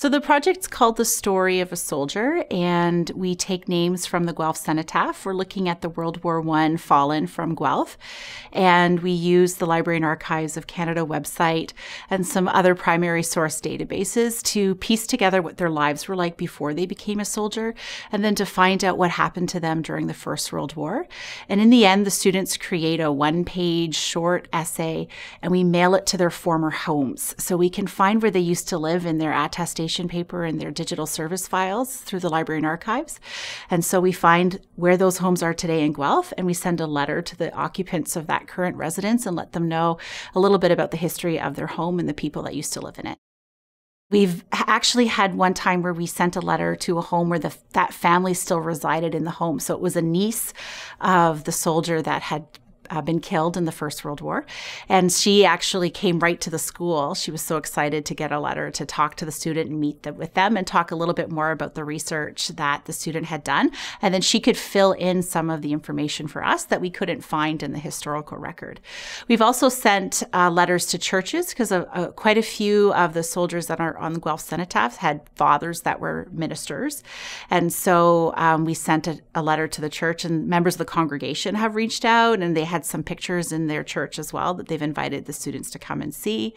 So the project's called The Story of a Soldier, and we take names from the Guelph Cenotaph. We're looking at the World War I fallen from Guelph, and we use the Library and Archives of Canada website and some other primary source databases to piece together what their lives were like before they became a soldier, and then to find out what happened to them during the First World War. And in the end, the students create a one-page short essay, and we mail it to their former homes, so we can find where they used to live in their attestation paper and their digital service files through the Library and Archives. And so we find where those homes are today in Guelph, and we send a letter to the occupants of that current residence and let them know a little bit about the history of their home and the people that used to live in it. We've actually had one time where we sent a letter to a home where that family still resided in the home. So it was a niece of the soldier that had been killed in the First World War. And she actually came right to the school. She was so excited to get a letter to talk to the student and meet with them and talk a little bit more about the research that the student had done. And then she could fill in some of the information for us that we couldn't find in the historical record. We've also sent letters to churches because quite a few of the soldiers that are on the Guelph Cenotaph had fathers that were ministers. And so we sent a letter to the church, and members of the congregation have reached out, and they had some pictures in their church as well that they've invited the students to come and see.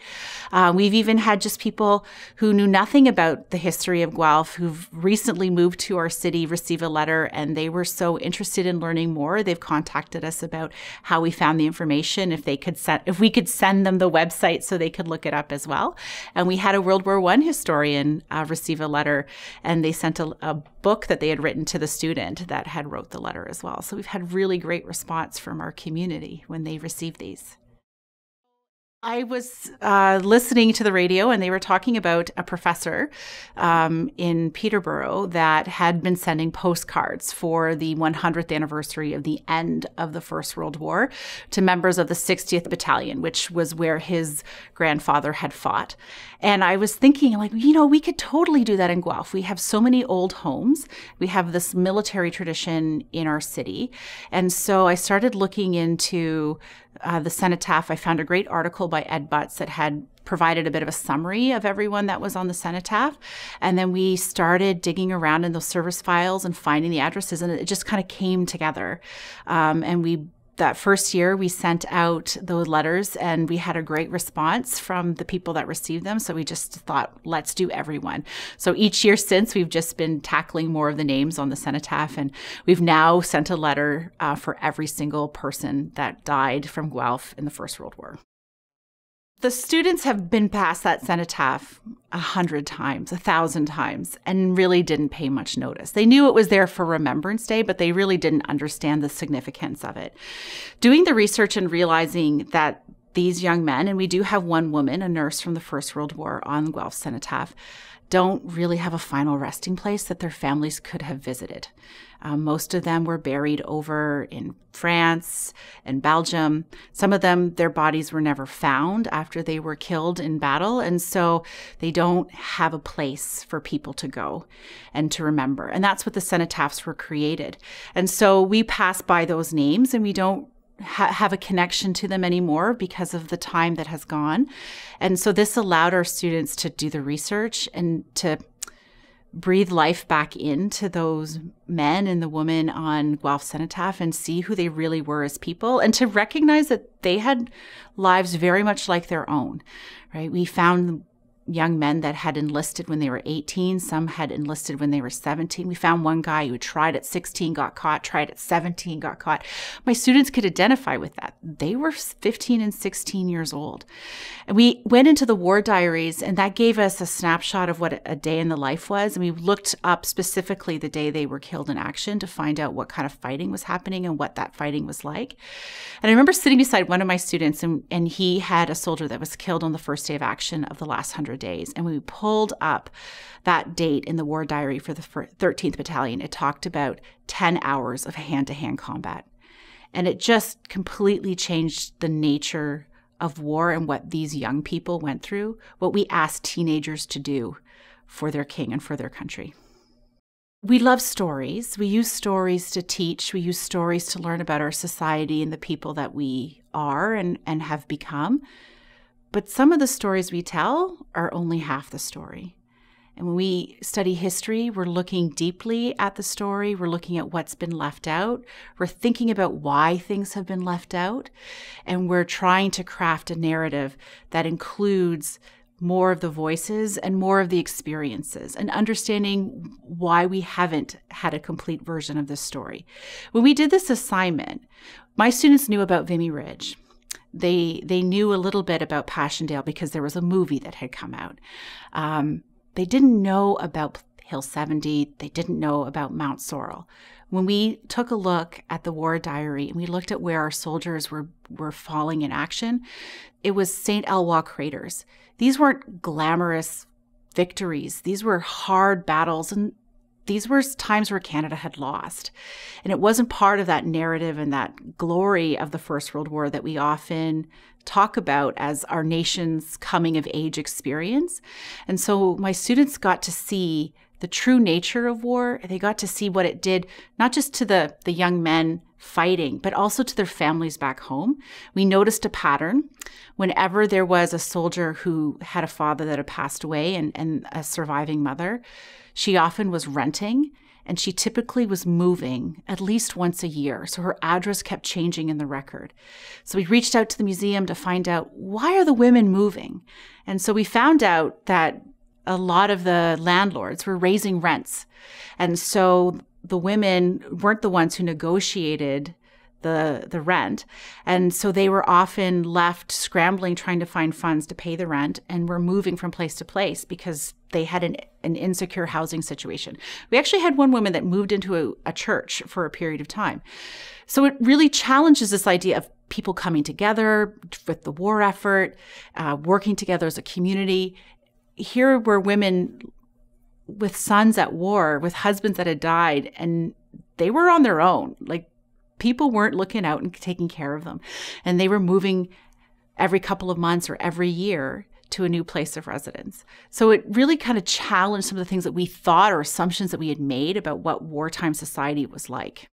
We've even had just people who knew nothing about the history of Guelph who've recently moved to our city receive a letter, and they were so interested in learning more. They've contacted us about how we found the information, if we could send them the website so they could look it up as well. And we had a World War I historian receive a letter, and they sent a book that they had written to the student that had wrote the letter as well. So we've had really great response from our community when they receive these. I was listening to the radio, and they were talking about a professor in Peterborough that had been sending postcards for the 100th anniversary of the end of the First World War to members of the 60th Battalion, which was where his grandfather had fought. And I was thinking, like, you know, we could totally do that in Guelph. We have so many old homes. We have this military tradition in our city. And so I started looking into the Cenotaph. I found a great article by Ed Butts that had provided a bit of a summary of everyone that was on the Cenotaph. And then we started digging around in those service files and finding the addresses, and it just kind of came together. And that first year, we sent out those letters, and we had a great response from the people that received them. So we just thought, let's do everyone. So each year since, we've just been tackling more of the names on the Cenotaph, and we've now sent a letter for every single person that died from Guelph in the First World War. The students have been past that Cenotaph 100 times, 1,000 times, and really didn't pay much notice. They knew it was there for Remembrance Day, but they really didn't understand the significance of it. Doing the research and realizing that these young men, and we do have one woman, a nurse from the First World War on Guelph Cenotaph, don't really have a final resting place that their families could have visited. Most of them were buried over in France and Belgium. Some of them, their bodies were never found after they were killed in battle, and so they don't have a place for people to go and to remember. And that's what the cenotaphs were created. And so we pass by those names, and we don't have a connection to them anymore because of the time that has gone. And so this allowed our students to do the research and to breathe life back into those men and the women on Guelph Cenotaph and see who they really were as people, and to recognize that they had lives very much like their own, right? We found young men that had enlisted when they were 18. Some had enlisted when they were 17. We found one guy who tried at 16, got caught, tried at 17, got caught. My students could identify with that. They were 15 and 16 years old. And we went into the war diaries, and that gave us a snapshot of what a day in the life was. And we looked up specifically the day they were killed in action to find out what kind of fighting was happening and what that fighting was like. And I remember sitting beside one of my students, and he had a soldier that was killed on the first day of action of the last 100 days, and when we pulled up that date in the war diary for the 13th Battalion, it talked about 10 hours of hand-to-hand combat, and it just completely changed the nature of war and what these young people went through, what we asked teenagers to do for their king and for their country. We love stories. We use stories to teach. We use stories to learn about our society and the people that we are and have become. But some of the stories we tell are only half the story. And when we study history, we're looking deeply at the story. We're looking at what's been left out. We're thinking about why things have been left out. And we're trying to craft a narrative that includes more of the voices and more of the experiences, and understanding why we haven't had a complete version of this story. When we did this assignment, my students knew about Vimy Ridge. They knew a little bit about Passchendaele because there was a movie that had come out. They didn't know about Hill 70. They didn't know about Mount Sorrel. When we took a look at the war diary and we looked at where our soldiers were falling in action, it was St. Elwha Craters. These weren't glamorous victories. These were hard battles, and these were times where Canada had lost. And it wasn't part of that narrative and that glory of the First World War that we often talk about as our nation's coming of age experience. And so my students got to see the true nature of war. They got to see what it did, not just to the young men fighting, but also to their families back home. We noticed a pattern. Whenever there was a soldier who had a father that had passed away and a surviving mother, she often was renting, and she typically was moving at least once a year. So her address kept changing in the record. So we reached out to the museum to find out, why are the women moving? And so we found out that a lot of the landlords were raising rents. And so the women weren't the ones who negotiated the rent. And so they were often left scrambling, trying to find funds to pay the rent, and were moving from place to place because they had an insecure housing situation. We actually had one woman that moved into a church for a period of time. So it really challenges this idea of people coming together with the war effort, working together as a community. Here were women with sons at war, with husbands that had died, and they were on their own. Like, people weren't looking out and taking care of them. And they were moving every couple of months or every year to a new place of residence. So it really kind of challenged some of the things that we thought, or assumptions that we had made about what wartime society was like.